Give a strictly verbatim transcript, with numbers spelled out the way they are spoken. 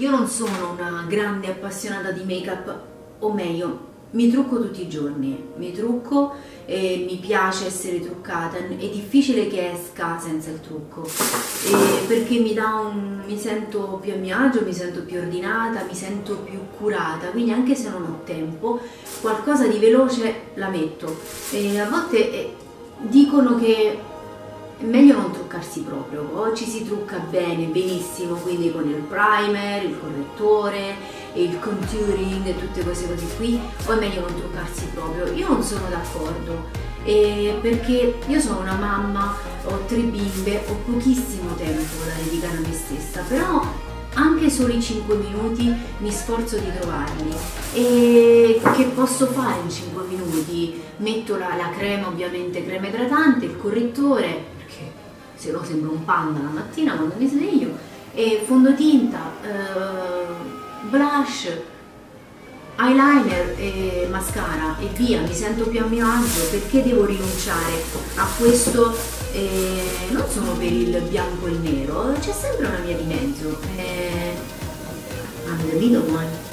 Io non sono una grande appassionata di make-up, o meglio, mi trucco tutti i giorni, mi trucco e mi piace essere truccata, è difficile che esca senza il trucco, e perché mi, dà un, mi sento più a mio agio, mi sento più ordinata, mi sento più curata, quindi anche se non ho tempo, qualcosa di veloce la metto. E a volte eh, dicono che è meglio non truccarsi proprio, oggi si trucca bene, benissimo, quindi con il primer, il correttore, il contouring e tutte queste cose qui, o è meglio non truccarsi proprio. Io non sono d'accordo, eh, perché io sono una mamma, ho tre bimbe, ho pochissimo tempo da dedicare a me stessa, però anche solo i cinque minuti mi sforzo di trovarli. E che posso fare in cinque minuti? Metto la, la crema, ovviamente crema idratante, il correttore, perché se no sembro un panda la mattina quando mi sveglio, e fondotinta, eh, blush, eyeliner e mascara e via, mi sento più a mio agio. Perché devo rinunciare a questo? Eh, non sono per il bianco e il nero, c'è sempre una via di mezzo. Eh, Me the Middle One.